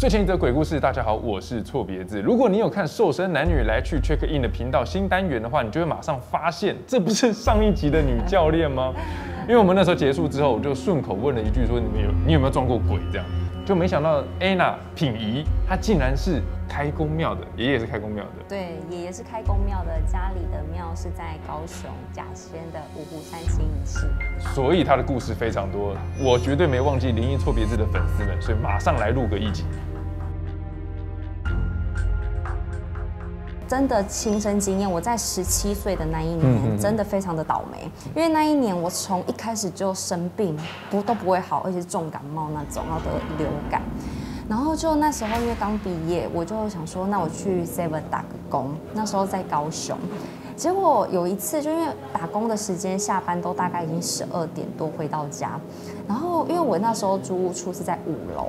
睡前一则鬼故事，大家好，我是错别字。如果你有看《瘦身男女来去 Check In》的频道新单元的话，你就会马上发现，这不是上一集的女教练吗？因为我们那时候结束之后，我就顺口问了一句说你有没有撞过鬼？这样就没想到 Anna 品仪她竟然是开公庙的，爷爷是开公庙的，对，爷爷是开公庙的，家里的庙是在高雄甲仙的553清一寺，所以他的故事非常多，我绝对没忘记灵异错别字的粉丝们，所以马上来录个一集。真的亲身经验，我在17岁的那一年，真的非常的倒霉，因为那一年我从一开始就生病，都不会好，而且是重感冒那种，然后得流感，然后就那时候因为刚毕业，我就想说，那我去 7-Eleven 打个工，那时候在高雄。结果有一次，就因为打工的时间，下班都大概已经12点多回到家，然后因为我那时候租屋处是在5楼，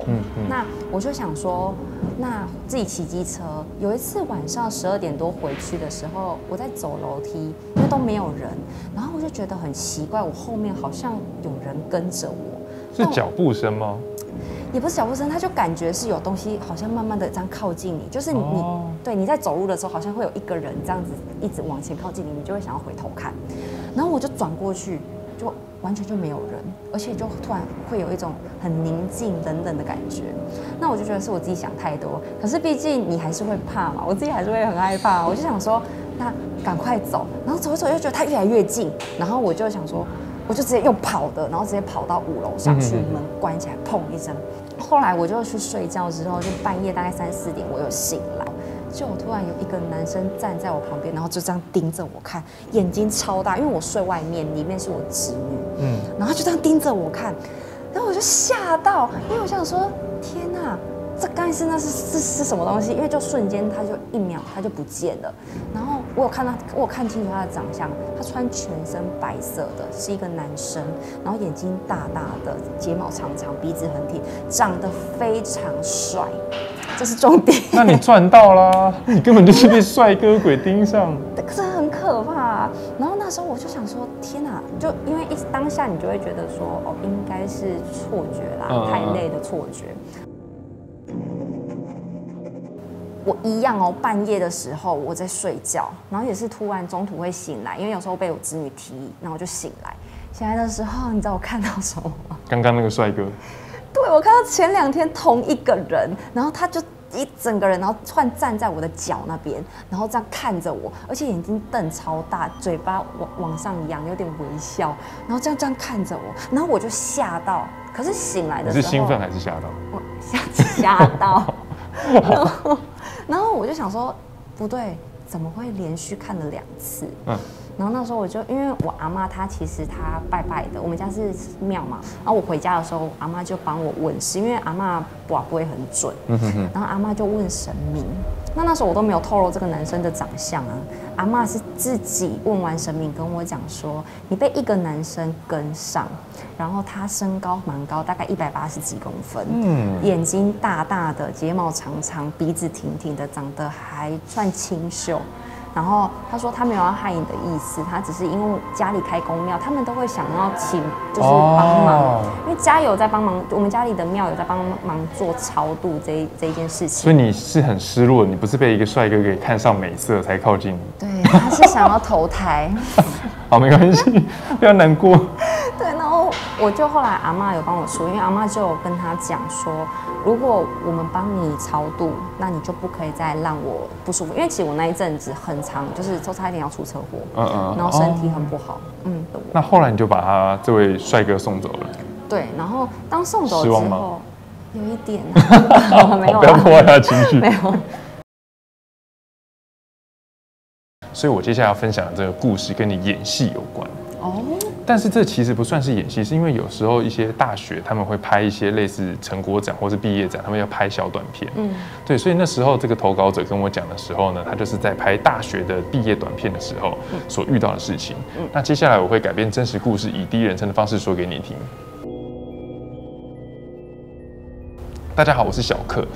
那我就想说，那自己骑机车。有一次晚上12点多回去的时候，我在走楼梯，因为都没有人，然后我就觉得很奇怪，我后面好像有人跟着我，是脚步声吗？也不是脚步声，他就感觉是有东西，好像慢慢的这样靠近你，就是你在走路的时候，好像会有一个人这样子一直往前靠近你，你就会想要回头看，然后我就转过去，就完全就没有人，而且就突然会有一种很宁静、冷冷的感觉。那我就觉得是我自己想太多，可是毕竟你还是会怕嘛，我自己还是会很害怕，我就想说，那赶快走，然后走一走又觉得他越来越近，然后我就想说。我就直接又跑的，然后直接跑到5楼上去，门关起来，砰一声。后来我就去睡觉之后，就半夜大概3、4点，我又醒来，就突然有一个男生站在我旁边，然后就这样盯着我看，眼睛超大，因为我睡外面，里面是我侄女，然后就这样盯着我看，然后我就吓到，因为我想说，天哪！这刚才那是什么东西？因为就瞬间，他就一秒他就不见了。然后我有看清楚他的长相，他穿全身白色的，是一个男生，然后眼睛大大的，睫毛长长，鼻子很挺，长得非常帅，这是重点。那你赚到啦！你根本就是被帅哥鬼盯上，这很可怕啊。然后那时候我就想说，天哪！就因为当下你就会觉得说，哦，应该是错觉啦，太累的错觉。我一样哦，半夜的时候我在睡觉，然后也是突然中途会醒来，因为有时候被我侄女提，然后我就醒来。醒来的时候，你知道我看到什么吗？刚刚那个帅哥。对，我看到前2天同一个人，然后他就一整个人，然后突然站在我的脚那边，然后这样看着我，而且眼睛瞪超大，嘴巴往上扬，有点微笑，然后这样看着我，然后我就吓到。可是醒来的时候，你是兴奋还是吓到？我吓到。然后我就想说，不对，怎么会连续看了2次？然后那时候我就因为我阿妈她其实她拜拜的，我们家是庙嘛。然后我回家的时候，阿妈就帮我问事，因为阿妈卜不会很准。然后阿妈就问神明，那时候我都没有透露这个男生的长相啊。阿妈是自己问完神明跟我讲说，你被一个男生跟上，然后他身高蛮高，大概180几公分，眼睛大大的，睫毛长长，鼻子挺挺的，长得还算清秀。然后他说他没有要害你的意思，他只是因为家里开公庙，他们都会想要请就是帮忙，因为家有在帮忙，我们家里的庙有在帮忙做超度这一件事情。所以你是很失落，你不是被一个帅哥给看上美色才靠近你？对，他是想要投胎。好，没关系，不要难过。对，然后我就后来阿嬷有帮我说，因为阿嬷就有跟他讲说，如果我们帮你超度，那你就不可以再让我不舒服，因为其实我那一阵子很长，就是都差一点要出车祸，然后身体很不好，那后来你就把他这位帅哥送走了？对，然后当送走之后，有一点，没有，不要破坏他的情绪，没有。所以我接下来要分享的这个故事跟你演戏有关。但是这其实不算是演戏，是因为有时候一些大学他们会拍一些类似成果展或是毕业展，他们要拍小短片。对，所以那时候这个投稿者跟我讲的时候呢，他就是在拍大学的毕业短片的时候所遇到的事情。那接下来我会改编真实故事，以第一人称的方式说给你听。大家好，我是小克。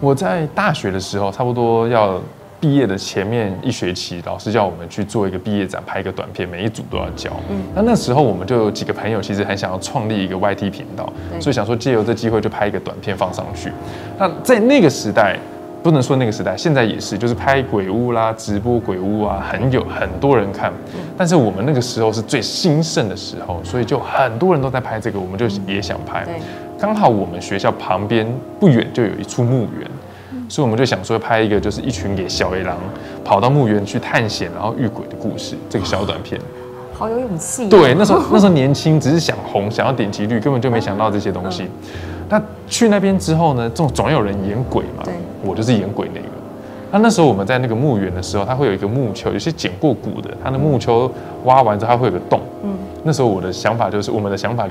我在大学的时候，差不多要毕业的前面一学期，老师叫我们去做一个毕业展，拍一个短片，每一组都要交。那时候我们就有几个朋友，其实很想要创立一个 YT 频道，所以想说借由这机会就拍一个短片放上去。那在那个时代，不能说那个时代，现在也是，就是拍鬼屋啦、直播鬼屋啊，很多人看。但是我们那个时候是最兴盛的时候，所以就很多人都在拍这个，我们就也想拍。刚好我们学校旁边不远就有一处墓园。所以我们就想说拍一个，就是一群给小野狼跑到墓园去探险，然后遇鬼的故事，这个小短片。好有勇气。对，那时候年轻，只是想红，想要点击率，根本就没想到这些东西。那去那边之后呢，总有人演鬼嘛，我就是演鬼那个。那时候我们在那个墓园的时候，它会有一个墓丘，有些捡过骨的，它的墓丘挖完之后，它会有个洞。那时候我们的想法就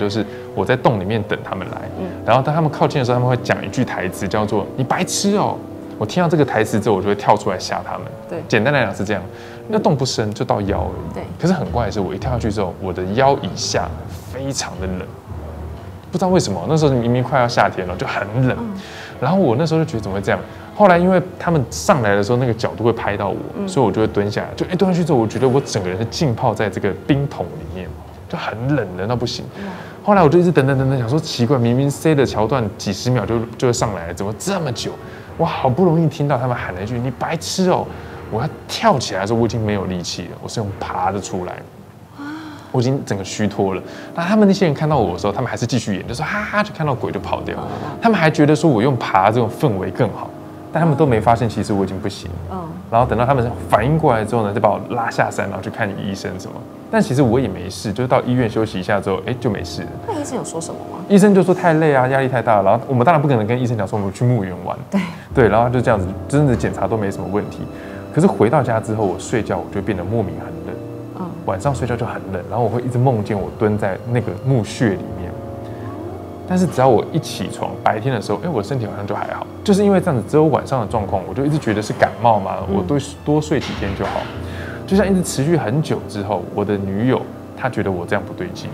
是，我在洞里面等他们来，然后当他们靠近的时候，他们会讲一句台词，叫做“你白痴哦”。我听到这个台词之后，我就会跳出来吓他们。对，简单来讲是这样。那洞不深，就到腰而已。对。可是很怪的是，我一跳下去之后，我的腰以下非常的冷，不知道为什么。那时候明明快要夏天了，就很冷。然后我那时候就觉得怎么会这样？后来因为他们上来的时候，那个角度会拍到我，所以我就会蹲下来。就蹲下去之后，我觉得我整个人是浸泡在这个冰桶里面。就很冷的，那不行。后来我就一直等，想说奇怪，明明 C 的桥段几十秒就上来了，怎么这么久？我好不容易听到他们喊了一句“你白痴哦”，我要跳起来的时候，我已经没有力气了，我是用爬的出来，我已经整个虚脱了。那他们那些人看到我的时候，他们还是继续演，就说哈哈，就看到鬼就跑掉。他们还觉得说我用爬这种氛围更好，但他们都没发现其实我已经不行了。然后等到他们反应过来之后呢，就把我拉下山，然后去看医生什么。但其实我也没事，就是到医院休息一下之后，就没事了。那医生有说什么吗？医生就说太累啊，压力太大了。然后我们当然不可能跟医生讲说我们去墓园玩。对，然后就这样子，真的检查都没什么问题。可是回到家之后，我睡觉我就变得莫名很冷。晚上睡觉就很冷，然后我会一直梦见我蹲在那个墓穴里面。但是只要我一起床，白天的时候，我的身体好像就还好。就是因为这样子，只有晚上的状况，我就一直觉得是感冒嘛，我多睡几天就好。就像一直持续很久之后，我的女友她觉得我这样不对劲，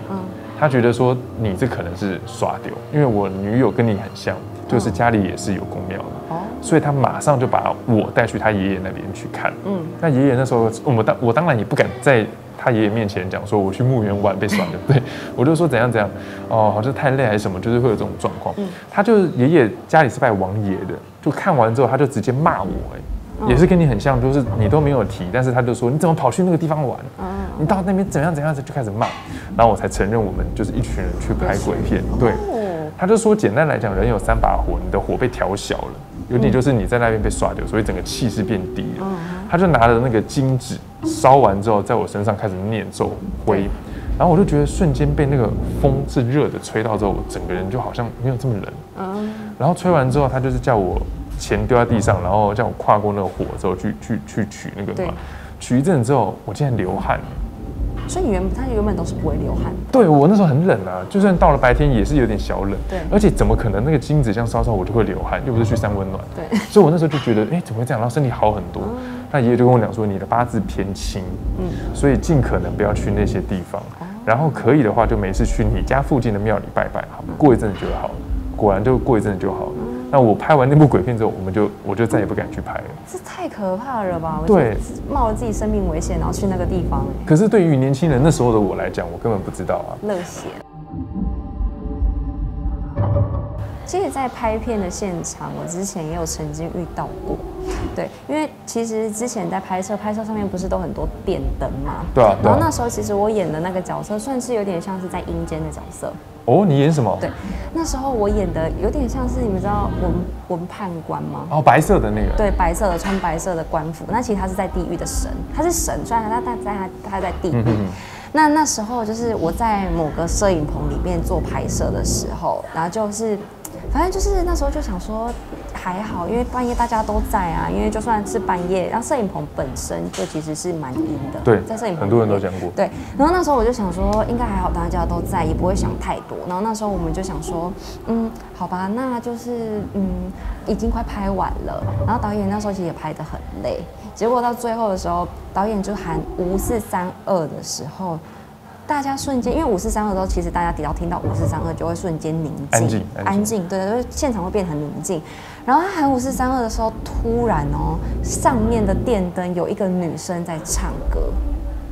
她觉得说你这可能是耍丢，因为我女友跟你很像，就是家里也是有公庙的，所以她马上就把我带去她爷爷那边去看。那爷爷那时候我当然也不敢在她爷爷面前讲说我去墓园玩被耍丢，对我就说怎样，哦，好像太累还是什么，就是会有这种状况。她就爷爷家里是拜王爷的，就看完之后她就直接骂我，也是跟你很像，就是你都没有提，但是他就说你怎么跑去那个地方玩？你到那边怎样，就开始骂，然后我才承认我们就是一群人去拍鬼片。对，他就说简单来讲，人有三把火，你的火被调小了，有点就是你在那边被耍丢，所以整个气势变低了。他就拿着那个金纸烧完之后，在我身上开始念咒灰，然后我就觉得瞬间被那个风是热的吹到之后，我整个人就好像没有这么冷。然后吹完之后，他就是叫我。钱丢在地上，然后叫我跨过那个火之后去取那个嘛，取一阵之后，我竟然流汗。所以他原本都是不会流汗。对，我那时候很冷啊，就算到了白天也是有点小冷。对，而且怎么可能那个金子这样烧我就会流汗？又不是去三温暖。对，所以我那时候就觉得，怎么会这样？然后身体好很多。那爷爷就跟我讲说，你的八字偏轻，所以尽可能不要去那些地方。然后可以的话，就没事去你家附近的庙里拜拜，过一阵子就好了。果然就过一阵子就好了。那我拍完那部鬼片之后，我就再也不敢去拍了。这太可怕了吧！对，冒了自己生命危险，然后去那个地方。可是对于年轻人那时候的我来讲，我根本不知道啊。热血。其实，在拍片的现场，我之前也有曾经遇到过。对，因为其实之前在拍摄上面不是都很多电灯嘛？对啊。然后那时候其实我演的那个角色，算是有点像是在阴间的角色。哦，你演什么？对，那时候我演的有点像是你们知道文判官吗？哦，白色的那个。对，白色的穿白色的官服，那其实他是在地狱的神，他是神，虽然他在地狱。那时候就是我在某个摄影棚里面做拍摄的时候，然后就是反正就是那时候就想说还好，因为半夜大家都在啊，因为就算是半夜，然后摄影棚本身就其实是蛮阴的。对，在摄影棚很多人都讲过。对，然后那时候我就想说应该还好，大家都在，也不会想太多。然后那时候我们就想说，好吧，那就是已经快拍完了。然后导演那时候其实也拍得很累，结果到最后的时候，导演就喊5432的时候。大家瞬间，因为5432之后，其实大家只要听到5432就会瞬间宁静，安静，对，现场会变得很宁静。然后他喊5432的时候，突然哦，上面的电灯有一个女生在唱歌。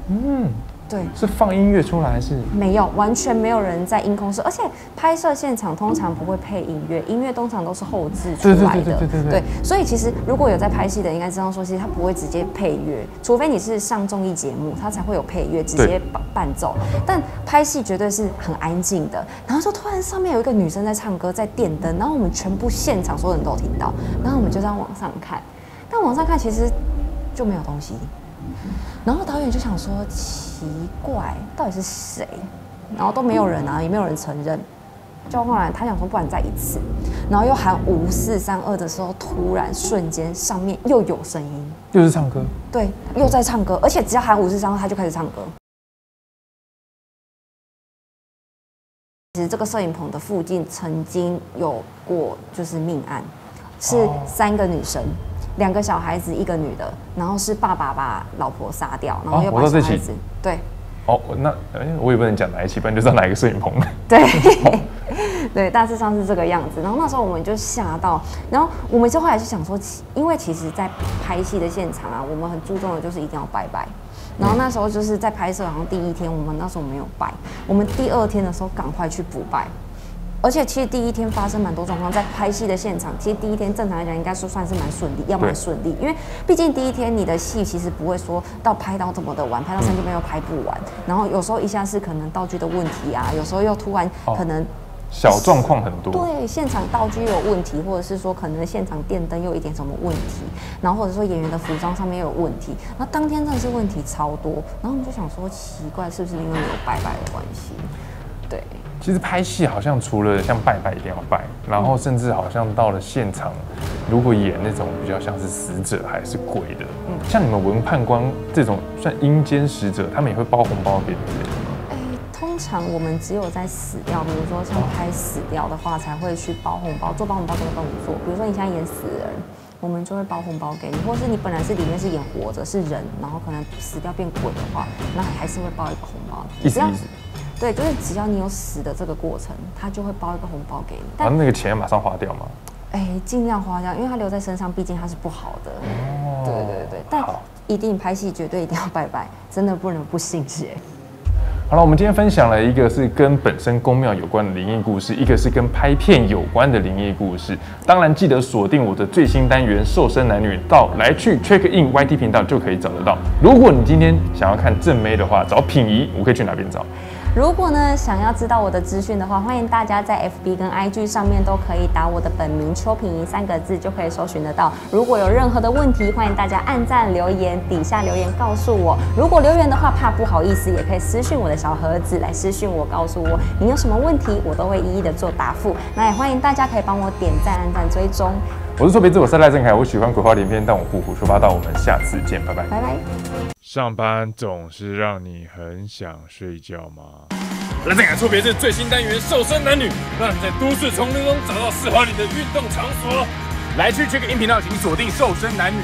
嗯，对，是放音乐出来还是？没有，完全没有人在音控室，而且拍摄现场通常不会配音乐，音乐通常都是后置出来的。对，所以其实如果有在拍戏的，应该知道说，其实他不会直接配乐，除非你是上综艺节目，他才会有配乐直接伴奏。但拍戏绝对是很安静的。然后就突然上面有一个女生在唱歌，在电灯，然后我们全部现场所有人都听到，然后我们就这样往上看，但往上看其实就没有东西。 然后导演就想说，奇怪，到底是谁？然后都没有人啊，也没有人承认。就后来他想说，不然再一次。然后又喊5432的时候，突然瞬间上面又有声音，又是唱歌。对，又在唱歌，而且只要喊5432，他就开始唱歌。其实这个摄影棚的附近曾经有过就是命案，是3个女生。 2个小孩子，1个女的，然后是爸爸把老婆杀掉，然后又把小孩子、对，哦，那我也不能讲哪一起，不然就知道哪一个摄影棚。对，对，大致上是这个样子。然后那时候我们就吓到，然后我们就后来就想说，因为其实在拍戏的现场啊，我们很注重的就是一定要拜拜。 然后那时候就是在拍摄，好像第1天我们那时候没有拜，我们第2天的时候赶快去补拜。 而且其实第1天发生蛮多状况，在拍戏的现场，其实第1天正常来讲应该说算是蛮顺利，要蛮顺利，因为毕竟第1天你的戏其实不会说到拍到这么的晚，拍到3点半又拍不完，然后有时候一下是可能道具的问题啊，有时候又突然可能、小状况很多，对，现场道具有问题，或者是说可能现场电灯又有一点什么问题，然后或者说演员的服装上面又有问题，那当天真的是问题超多，然后我们就想说奇怪，是不是因为有拜拜的关系？对。 其实拍戏好像除了像拜拜一定要拜，然后甚至好像到了现场，如果演那种比较像是死者还是鬼的，像你们文判官这种算阴间使者，他们也会包红包给你们。通常我们只有在死掉，比如说像拍死掉的话，才会去包红包，做包红包这个动作。比如说你现在演死人。 我们就会包红包给你，或是你本来是里面是演活着是人，然后可能死掉变鬼的话，那还是会包一个红包。意思，对，就是只要你有死的这个过程，他就会包一个红包给你。但那个钱马上花掉吗？尽量花掉，因为他留在身上，毕竟他是不好的。哦、对，但一定拍戏绝对一定要拜拜，真的不能不信邪。 好了，我们今天分享了一个是跟本身宫庙有关的灵异故事，一个是跟拍片有关的灵异故事。当然，记得锁定我的最新单元《瘦身男女》，到来去 Check In YT 频道就可以找得到。如果你今天想要看正妹的话，找品仪，我可以去哪边找？如果呢想要知道我的资讯的话，欢迎大家在 FB 跟 IG 上面都可以打我的本名邱品仪3个字就可以搜寻得到。如果有任何的问题，欢迎大家按赞留言，底下留言告诉我。如果留言的话，怕不好意思，也可以私讯我的。 小盒子来私讯我，告诉我你有什么问题，我都会一一的做答复。那也欢迎大家可以帮我点赞、按赞、追踪。我是臭鼻子，我是赖正凯，我喜欢鬼话连篇，但我不胡说八道。我们下次见，拜拜。拜拜。上班总是让你很想睡觉吗？赖正凯臭鼻子最新单元《瘦身男女》，让你在都市丛林中找到适合你的运动场所。来去 Check In 频道，请锁定《瘦身男女》。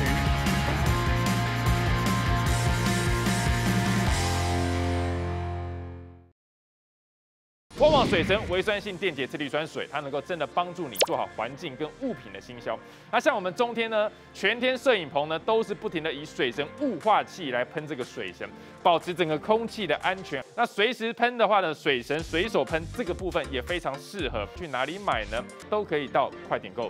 旺旺水神微酸性电解次氯酸水，它能够真的帮助你做好环境跟物品的清消。那像我们中天呢，全天摄影棚呢，都是不停的以水神雾化器来喷这个水神，保持整个空气的安全。那随时喷的话呢，水神随手喷这个部分也非常适合。去哪里买呢？都可以到快点购。